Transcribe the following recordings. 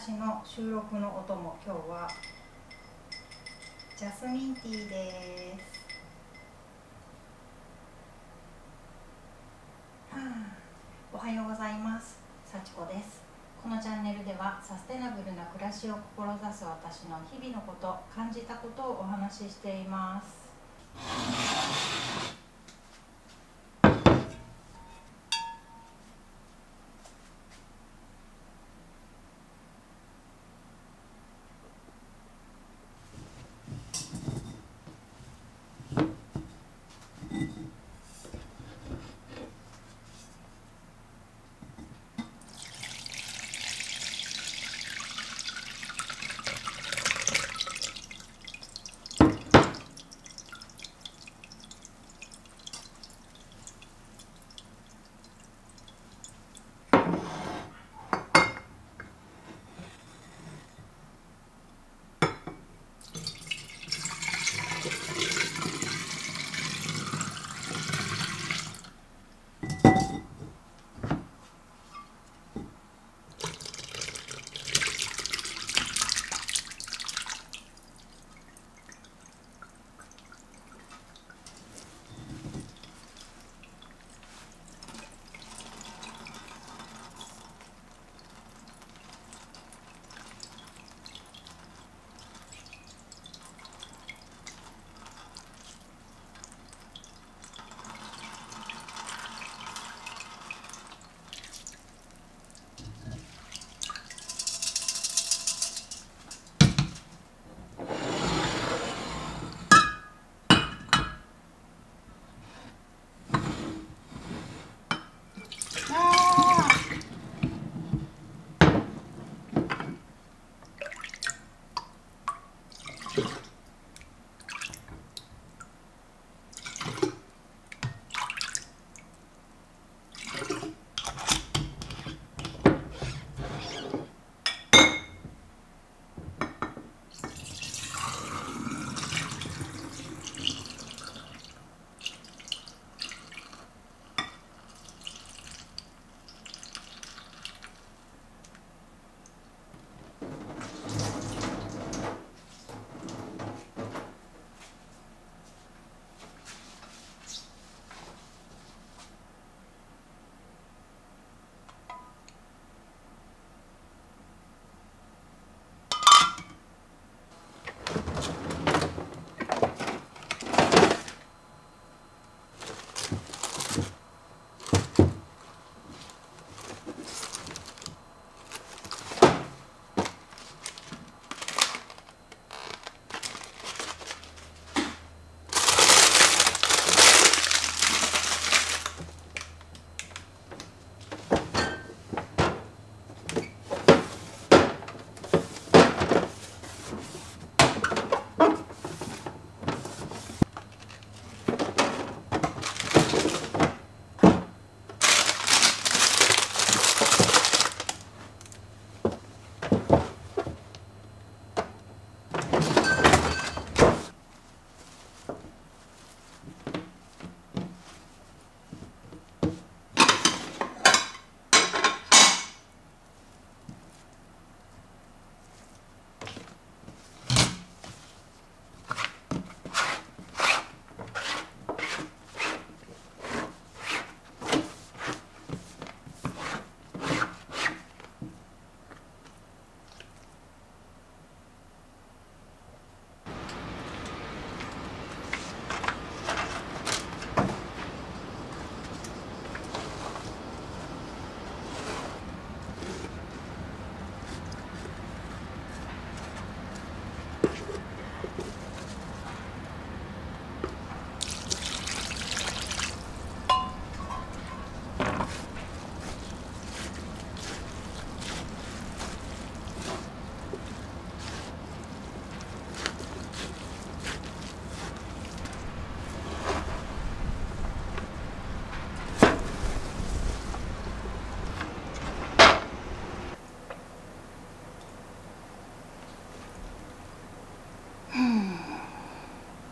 私の収録のお供、今日はジャスミンティーです。おはようございます。さちこです。このチャンネルではサステナブルな暮らしを志す私の日々のこと、感じたことをお話ししています。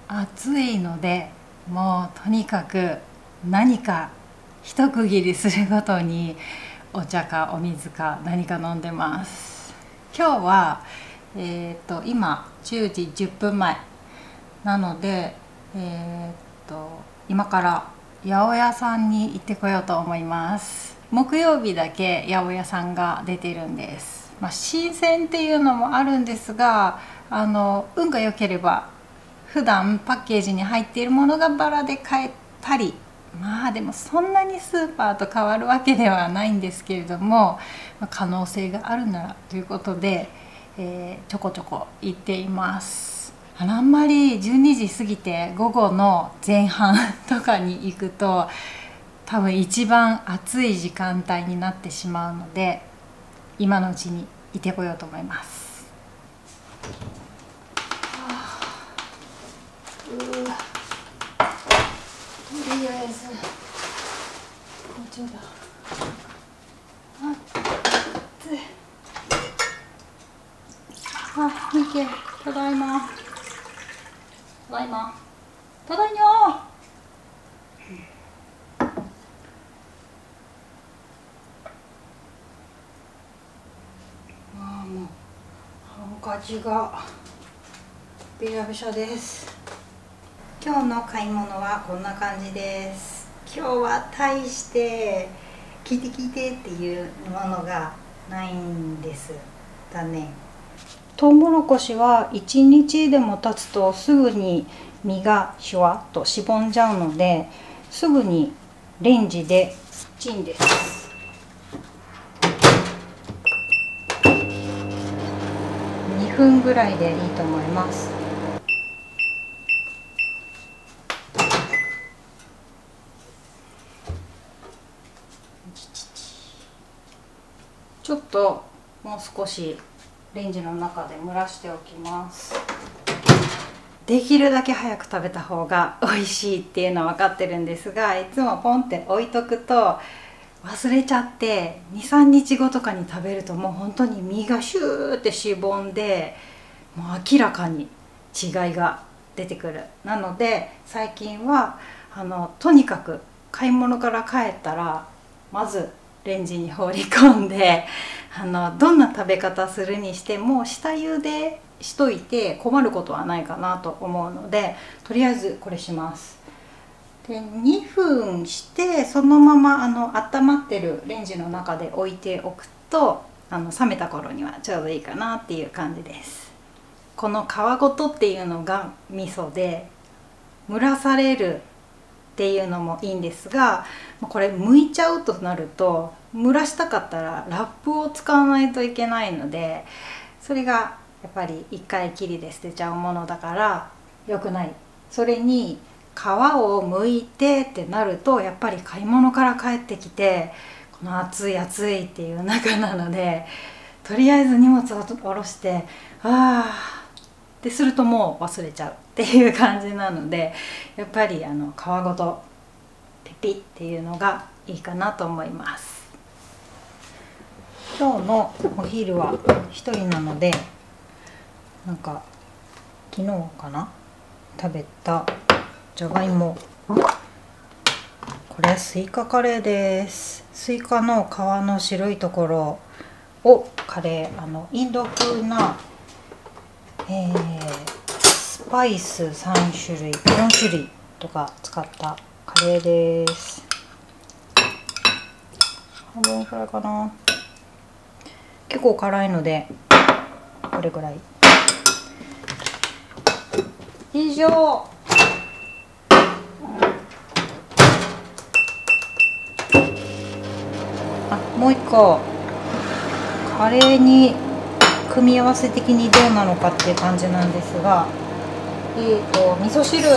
暑いので、もうとにかく何か一区切りするごとにお茶かお水か何か飲んでます。今日は、今10時10分前なので、今から八百屋さんに行ってこようと思います。木曜日だけ八百屋さんが出てるんです。まあ、新鮮っていうのもあるんですが、運が良ければ普段パッケージに入っているものがバラで買えたり、まあでもそんなにスーパーと変わるわけではないんですけれども、可能性があるならということで、ちょこちょこ行っています。あんまり12時過ぎて午後の前半とかに行くと多分一番暑い時間帯になってしまうので、今のうちにいてこようと思います。とりあえず包丁だ。熱い。あ、見て、ただいま。ただいま。ただいま。ああ、もうハンカチがびしゃびしゃです。今日の買い物はこんな感じです。今日は大して「聞いて聞いて」っていうものがないんです。だね。トウモロコシは1日でも経つとすぐに実がシュワッとしぼんじゃうので、すぐにレンジでチンです。2分ぐらいでいいと思います。ちょっともう少しレンジの中で蒸らしておきます。できるだけ早く食べた方が美味しいっていうのは分かってるんですが、いつもポンって置いとくと忘れちゃって、 2,3 日後とかに食べるともう本当に身がシューってしぼんで、もう明らかに違いが出てくる。なので最近はとにかく買い物から帰ったらまずレンジに放り込んで、どんな食べ方するにしても下茹でしといて困ることはないかなと思うので、とりあえずこれします。で2分してそのまま温まってるレンジの中で置いておくと、冷めた頃にはちょうどいいかなっていう感じです。この皮ごとっていうのが味噌で、蒸らされるっていうのもいいんですが、これ剥いちゃうとなると蒸らしたかったらラップを使わないといけないので、それがやっぱり1回きりで捨てちゃうものだから良くない。それに皮を剥いてってなると、やっぱり買い物から帰ってきてこの暑い暑いっていう中なので、とりあえず荷物を下ろしてああってするともう忘れちゃうっていう感じなので、やっぱり皮ごとピピっていうのがいいかなと思います。今日のお昼は一人なので、なんか昨日かな食べたじゃがいも、これスイカカレーです。スイカの皮の白いところをカレー、インド風なスパイス3種類4種類とか使ったカレーです。半分くらいかな。結構辛いのでこれぐらい。以上。あ、もう一個カレーに組み合わせ的にどうなのかっていう感じなんですが、味噌汁、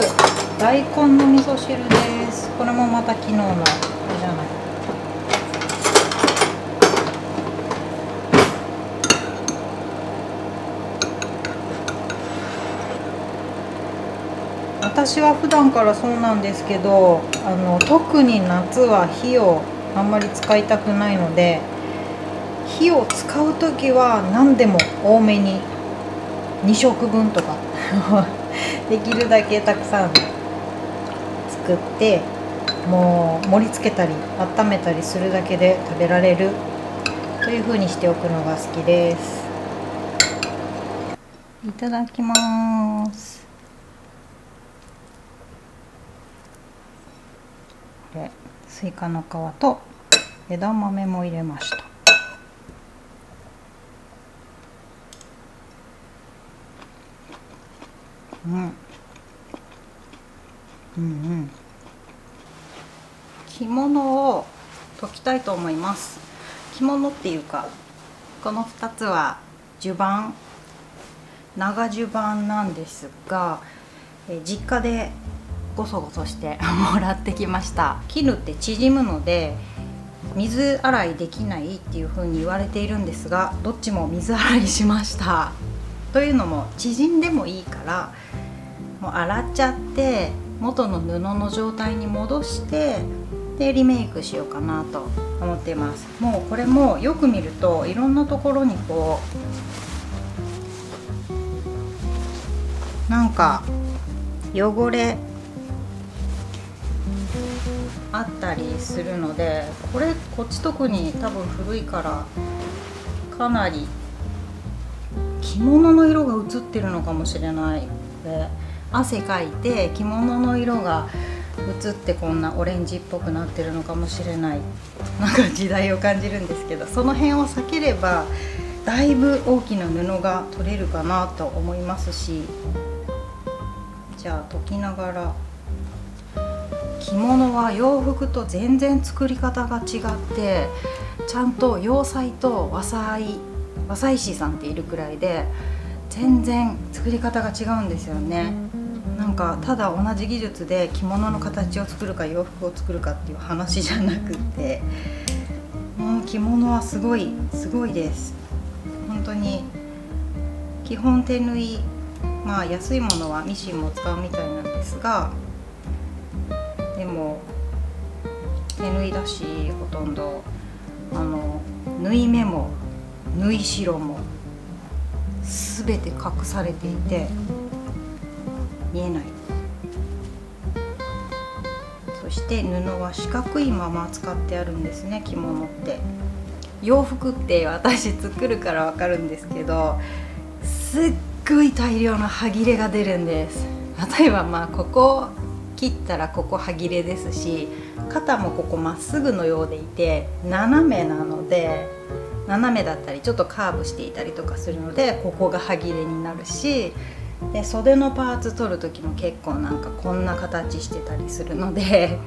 大根の味噌汁です。これもまた昨日のあれじゃない。私は普段からそうなんですけど、特に夏は火をあんまり使いたくないので、火を使う時は何でも多めに2食分とかできるだけたくさん作って、もう盛り付けたり温めたりするだけで食べられるという風にしておくのが好きです。いただきます。これ、スイカの皮と枝豆も入れました。うん。うんうん。着物を解きたいと思います。着物っていうか、この2つは襦袢、長襦袢なんですが、実家でゴソゴソしてもらってきました。絹って縮むので水洗いできないっていう風に言われているんですが、どっちも水洗いしました。というのも縮んでもいいから、もう洗っちゃって元の布の状態に戻して、でリメイクしようかなと思っています。もうこれもよく見るといろんなところにこうなんか汚れあったりするので、これこっち特に多分古いからかなり着物の色が映ってるのかもしれない。で汗かいて着物の色が映って、こんなオレンジっぽくなってるのかもしれない。なんか時代を感じるんですけど、その辺を避ければだいぶ大きな布が取れるかなと思いますし、じゃあ解きながら。着物は洋服と全然作り方が違って、ちゃんと洋裁と和裁師さんっているくらいで全然作り方が違うんですよね。なんかただ同じ技術で着物の形を作るか洋服を作るかっていう話じゃなくて、もう着物はすごいです。本当に基本手縫い、まあ安いものはミシンも使うみたいなんですが、でも手縫いだし、ほとんど縫い目も縫い代も全て隠されていて見えない。そして布は四角いまま使ってあるんですね、着物って。洋服って私作るからわかるんですけど、すっごい大量の端切れが出るんです。例えばまあここ切ったらここ端切れですし、肩もここまっすぐのようでいて斜めなので、斜めだったりちょっとカーブしていたりとかするので、ここが端切れになるし、で袖のパーツ取る時も結構なんかこんな形してたりするので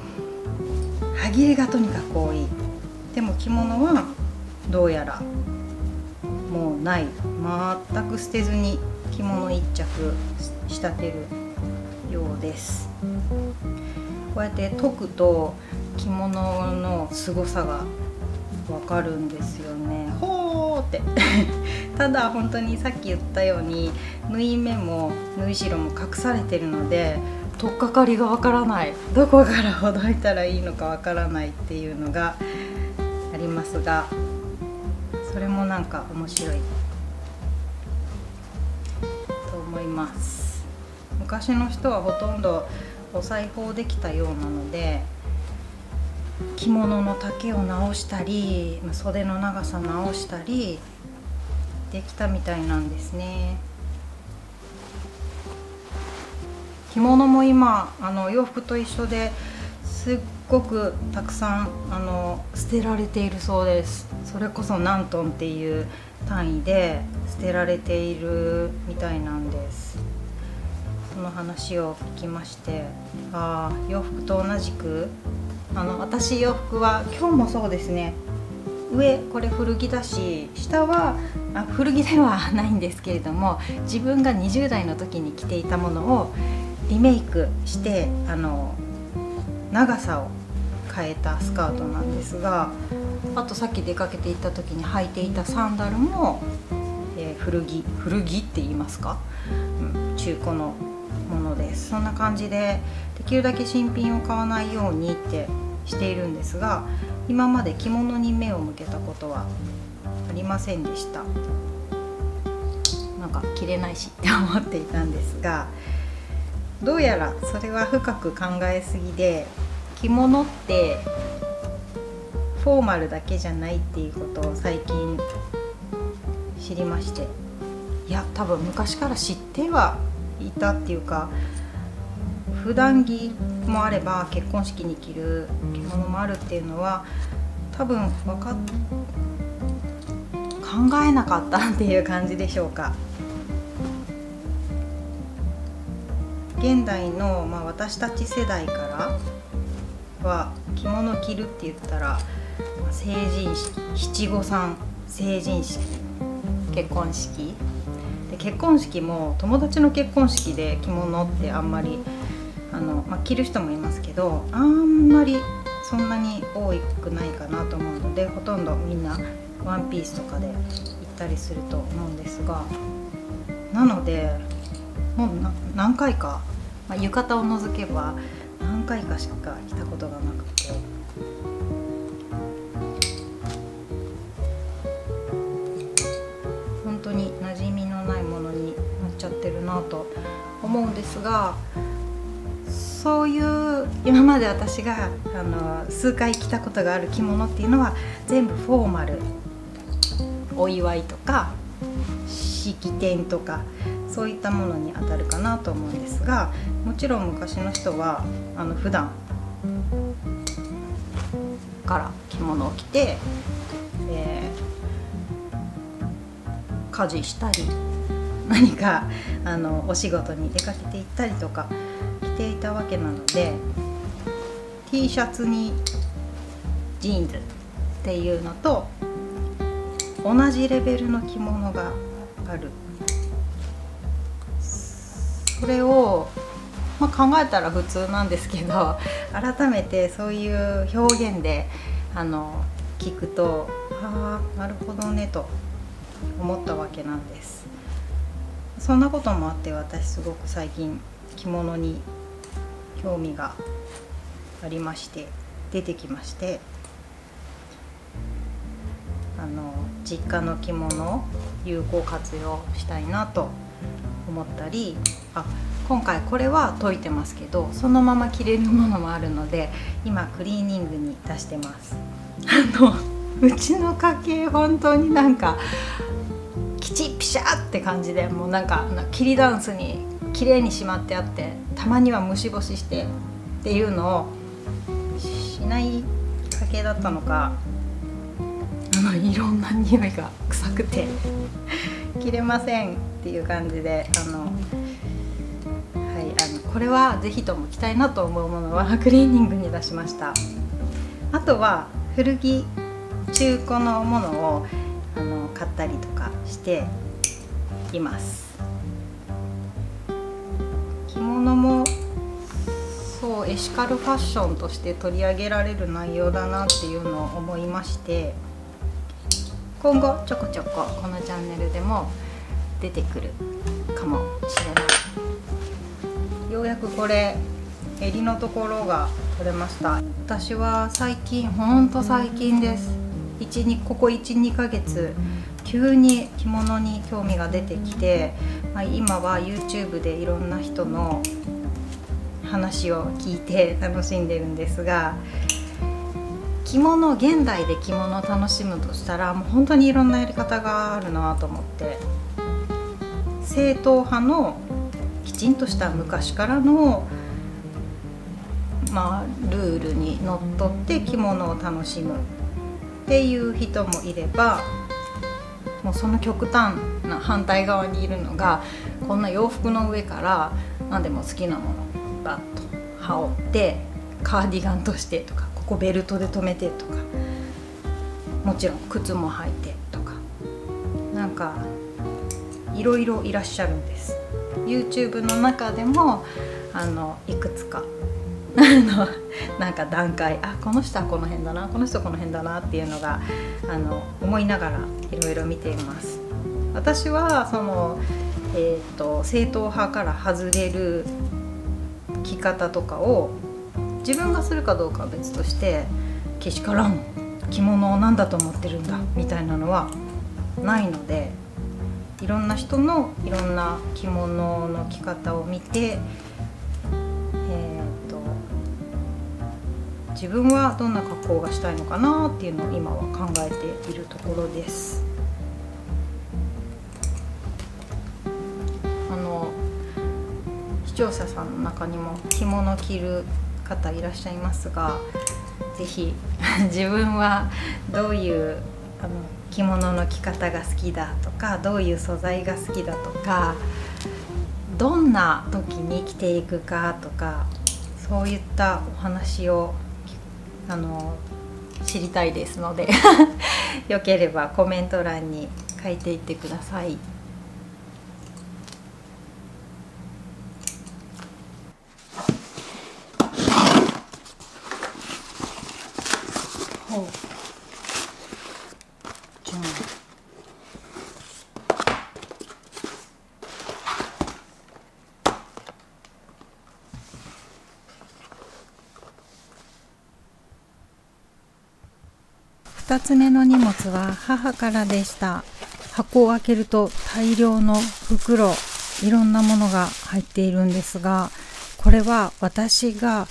端切れがとにかく多い。でも着物はどうやらもうない、全く捨てずに着物一着仕立てるようです。こうやって解くと着物の凄さがわかるんですよね。ほーってただ本当にさっき言ったように縫い目も縫い代も隠されてるので、取っかかりがわからない、どこからほどいたらいいのかわからないっていうのがありますが、それもなんか面白いと思います。昔の人はほとんどお裁縫できたようなので、着物の丈を直したり袖の長さ直したりできたみたいなんですね。着物も今洋服と一緒ですっごくたくさん捨てられているそうです。それこそ何トンっていう単位で捨てられているみたいなんです。その話を聞きまして、ああ洋服と同じく私洋服は今日もそうですね、上これ古着だし、下は古着ではないんですけれども、自分が20代の時に着ていたものをリメイクして長さを変えたスカートなんですが、あとさっき出かけていった時に履いていたサンダルも、古着って言いますか、中古のものです。そんな感じでできるだけ新品を買わないようにってしているんですが、今まで着物に目を向けたことはありませんでした。なんか着れないしって思っていたんですが、どうやらそれは深く考えすぎで、着物ってフォーマルだけじゃないっていうことを最近知りまして、いや多分昔から知ってはいたっていうか、普段着もあれば結婚式に着る着物もあるっていうのは多分考えなかったっていう感じでしょうか。現代の、私たち世代からは着物着るって言ったら成人式、七五三、成人式、結婚式で、結婚式も友達の結婚式で着物ってあんまり着る人もいますけど、あんまりそんなに多くないかなと思うので、ほとんどみんなワンピースとかで行ったりすると思うんですが、なのでもう何回か、浴衣を除けば何回かしか着たことがなくて、本当に馴染みのないものになっちゃってるなと思うんですが、そういう今まで私が数回着たことがある着物っていうのは全部フォーマル、お祝いとか式典とかそういったものにあたるかなと思うんですが、もちろん昔の人は普段から着物を着て、家事したり何かお仕事に出かけていったりとか着ていたわけなので、 T シャツにジーンズっていうのと同じレベルの着物がある。それを、考えたら普通なんですけど、改めてそういう表現で聞くと、ああなるほどねと思ったわけなんです。そんなこともあって、私すごく最近着物に興味がありまして、出てきまして、実家の着物を有効活用したいなと思ったり、今回これは溶いてますけどそのまま着れるものもあるので、今クリーニングに出してます。うちの家系本当にきちっぴしゃって感じで、もうきりだんすにきれいにしまってあって、たまには虫干ししてっていうのをしない家系だったのか、いろんな匂いが臭くて着れませんっていう感じで、これは是非とも着たいなと思うものはクリーニングに出しました。あとは古着、中古のものを買ったりとかしています。着物もそう、エシカルファッションとして取り上げられる内容だなっていうのを思いまして、今後ちょこちょここのチャンネルでも出てくるかもしれない。ようやくこれ襟のところが取れました。私は最近、ほんと最近です、ここ 1,2 ヶ月急に着物に興味が出てきて、今は YouTube でいろんな人の話を聞いて楽しんでるんですが、着物、現代で着物を楽しむとしたら、もう本当にいろんなやり方があるなと思って、正統派のきちんとした昔からの、ルールにのっとって着物を楽しむっていう人もいれば、もうその極端な反対側にいるのが、こんな洋服の上から何でも好きなものバッと羽織ってカーディガンとしてとか、ここベルトで留めてとか、もちろん靴も履いてとか、いろいろいらっしゃるんです。 YouTube の中でもいくつか段階、この人はこの辺だな、この人はこの辺だなっていうのが思いながらいろいろ見ています。私は正統派から外れる着方とかを自分がするかどうかは別として、けしからん着物を何だと思ってるんだみたいなのはないので、いろんな人のいろんな着物の着方を見て、自分はどんな格好がしたいのかなっていうのを今は考えているところです。聴者さんの中にも着物着る方いらっしゃいますが、ぜひ自分はどういう着物の着方が好きだとか、どういう素材が好きだとか、どんな時に着ていくかとか、そういったお話を知りたいですのでよければコメント欄に書いていってください。2つ目の荷物は母からでした。箱を開けると大量の袋、いろんなものが入っているんですが、これは私が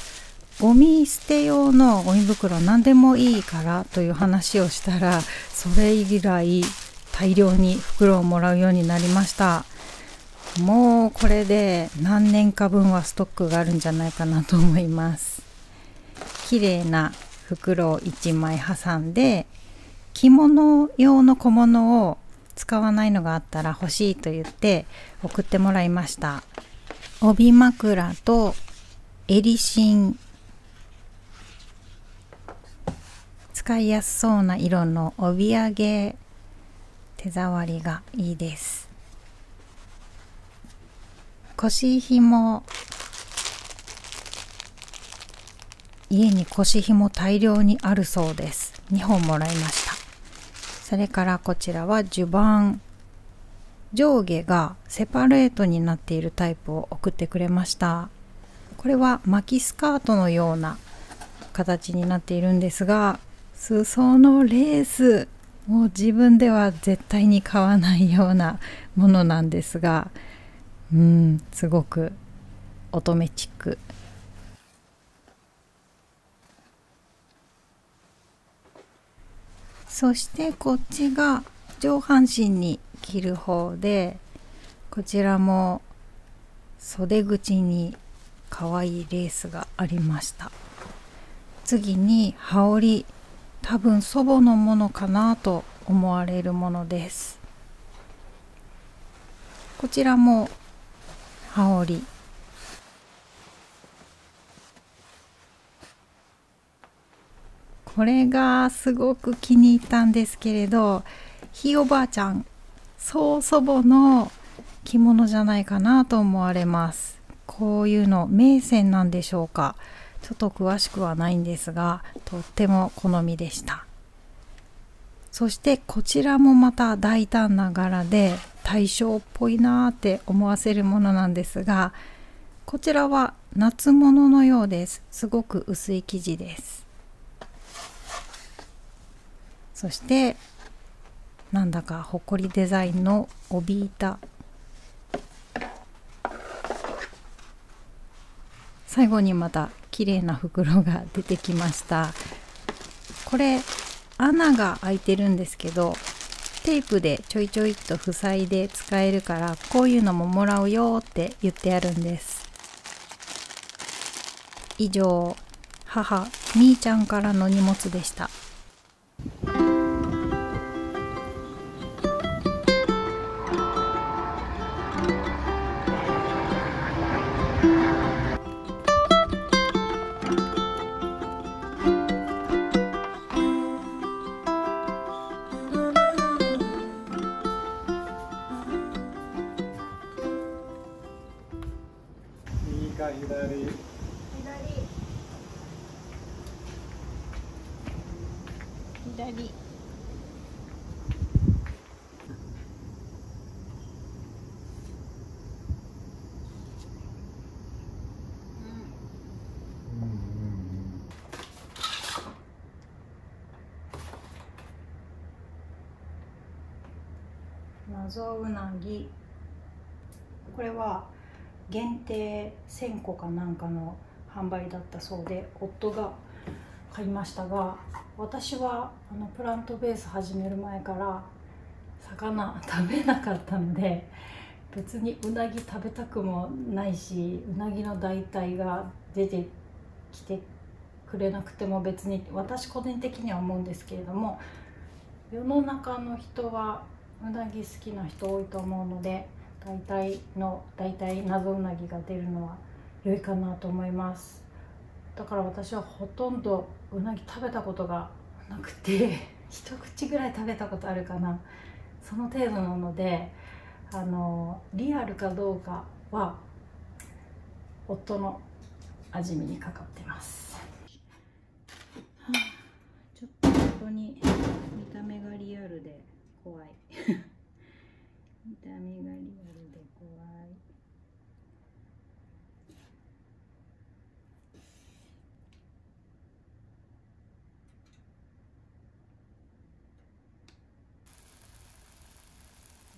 ゴミ捨て用のゴミ袋、何でもいいからという話をしたら、それ以来大量に袋をもらうようになりました。もうこれで何年か分はストックがあるんじゃないかなと思います。綺麗な袋を1枚挟んで、着物用の小物を使わないのがあったら欲しいと言って送ってもらいました。帯枕と襟芯、使いやすそうな色の帯揚げ、手触りがいいです。腰紐、家に腰紐大量にあるそうです。2本もらいました。それからこちらは襦袢、上下がセパレートになっているタイプを送ってくれました。これは巻きスカートのような形になっているんですが、裾のレースもう自分では絶対に買わないようなものなんですが、すごく乙女チック。そしてこっちが上半身に着る方で、こちらも袖口に可愛いレースがありました。次に羽織、多分祖母のものかなと思われるものです。こちらも羽織、これがすごく気に入ったんですけれど、ひいおばあちゃん、曽祖母の着物じゃないかなと思われます。こういうの銘仙なんでしょうか、ちょっと詳しくはないんですが、とっても好みでした。そしてこちらもまた大胆な柄で大正っぽいなーって思わせるものなんですが、こちらは夏物のようです。すごく薄い生地です。そしてなんだかほこりデザインの帯板。最後にまた綺麗な袋が出てきました。これ穴が開いてるんですけど、テープでちょいちょいっと塞いで使えるから、こういうのももらうよって言ってあるんです。以上、母みーちゃんからの荷物でした。左。謎うなぎ、これは限定1000個かなんかの販売だったそうで、夫が買いましたが、私はプラントベース始める前から魚食べなかったので、別にうなぎ食べたくもないし、うなぎの代替が出てきてくれなくても別に、私個人的には思うんですけれども、世の中の人はうなぎ好きな人多いと思うので、代替謎うなぎが出るのは良いかなと思います。だから私はほとんどうなぎ食べたことがなくて一口ぐらい食べたことあるかな、その程度なので、リアルかどうかは夫の味見にかかってます。ちょっと本当に見た目がリアルで怖い見た目がリアルで怖い。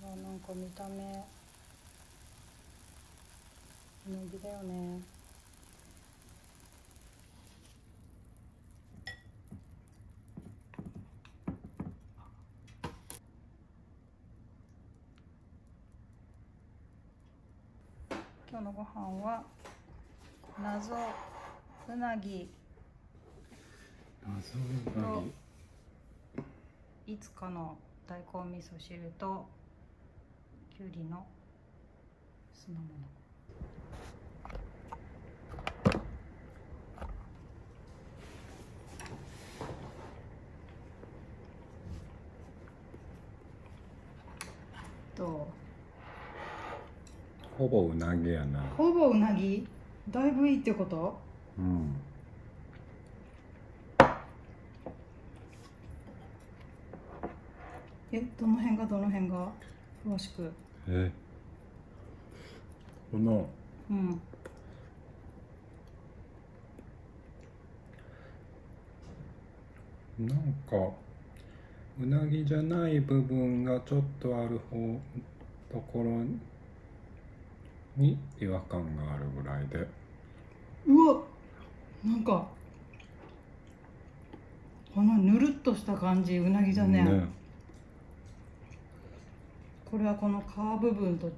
なんか見た目うなぎだよね。今日のご飯は謎うなぎといつかの大根味噌汁ときゅうりの酢の物。ほぼうなぎやな。ほぼうなぎ？だいぶいいってこと？うん。どの辺が詳しく。この、うん、なんかうなぎじゃない部分がちょっとある方ところに違和感があるぐらいで、うわっ、なんかこのぬるっとした感じうなぎじゃねえ。これはこの皮部分と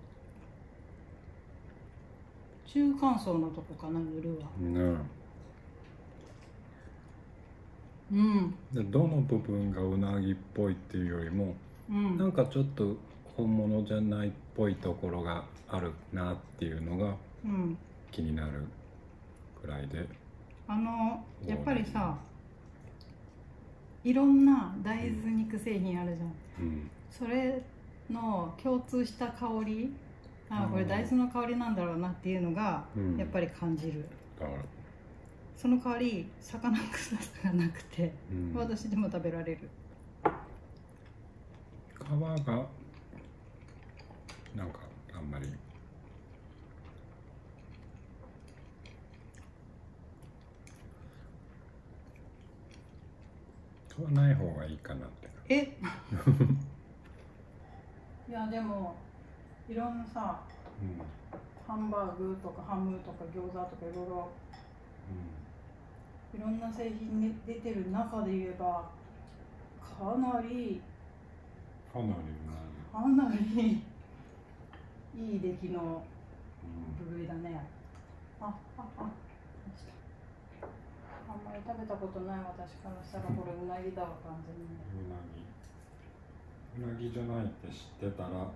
中間層のとこかな、塗るは。うん。で、どの部分がうなぎっぽいっていうよりも、うん、なんかちょっと本物じゃないっぽいところがあるなっていうのが気になるくらいで。やっぱりさ、いろんな大豆肉製品あるじゃん。うん、それの共通した香り、これ大豆の香りなんだろうなっていうのがやっぱり感じる。その代わり魚臭さがなくて、私でも食べられる。皮がなんかあんまり皮ない方がいいかなって。いやでもいろんなさ、ハンバーグとかハムとか餃子とかいろいろ、いろんな製品に出てる中で言えばかなりいい出来の部類だね。あんまり食べたことない私からしたらこれうなぎだわ、完全に。うなぎじゃないって知ってたら、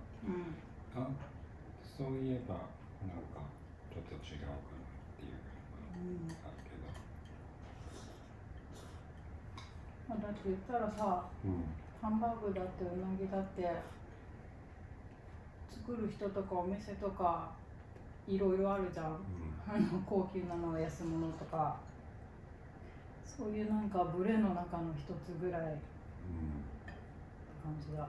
そういえばなんかちょっと違うかなっていうのがあるけど、だって言ったらさ、ハンバーグだってうなぎだって作る人とかお店とかいろいろあるじゃん、高級なのは安物とか、そういうなんかブレの中の一つぐらい、感じだ。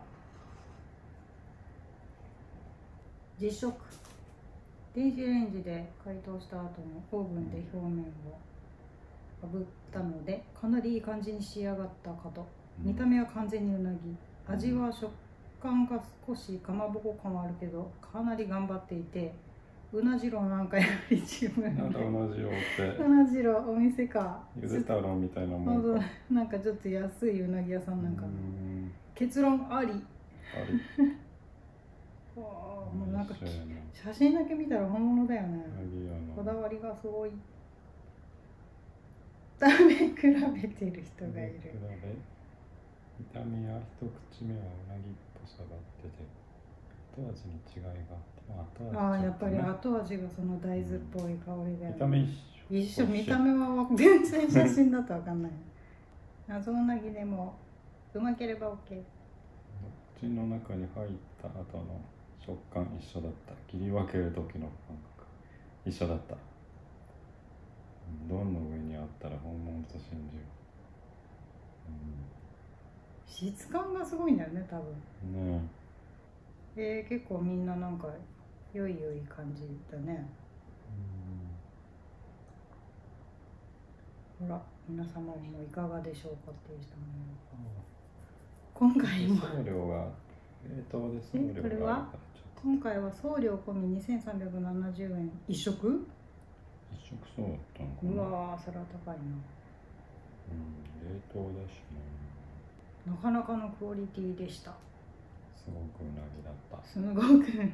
実食。電子レンジで解凍した後のオーブンで表面を炙ったのでかなりいい感じに仕上がったかと。見た目は完全にうなぎ、味は食感が少しかまぼこ感はあるけどかなり頑張っていて、うなじろうなんかやはり自分で、うなじろうお店かゆで太郎みたいなものなんかちょっと安いうなぎ屋さんなんかな。結論ありうなんか写真だけ見たら本物だよね。こだわりがすごい。食べ比べてる人がいる。見た目や一口目はうなぎっぽさが出て後味に違いがあって、ああやっぱり後味がその大豆っぽい香りで、見た目一緒、見た目は全然写真だと分かんない。謎うなぎでもうまければ OK。 口の中に入った後の食感一緒だった。切り分ける時の感覚一緒だった。どんの上にあったら本物と信じる。質感がすごいんだよね、多分ね。結構みんななんか良い感じだね。ほら、皆様もいかがでしょうかっていう人もいる。今回も送料がこれは今回は送料込み2370円。一食？一食そうだったのかな。うわー、それは高いな。冷凍だしなかなかのクオリティでした。すごくうなぎだった。すごくうなぎ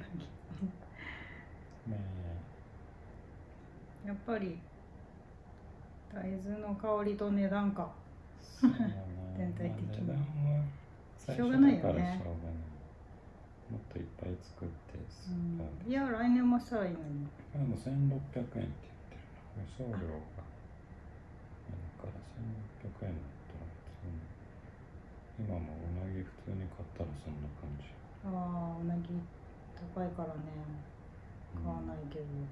やっぱり大豆の香りと値段か全体的にしょうがないよね。もっといっぱい作って、いや来年もしたらいいのに。でも1600円って言ってるな。送料がから1600円だったら普通に今もうなぎ普通に買ったらそんな感じ。ああ、うなぎ高いからね買わないけど、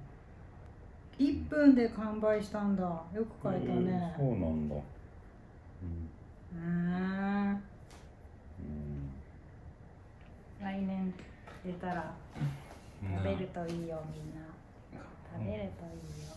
1分で完売したんだ。よく買えたね。そうなんだ。来年出たら食べるといいよ、みんな。食べるといいよ。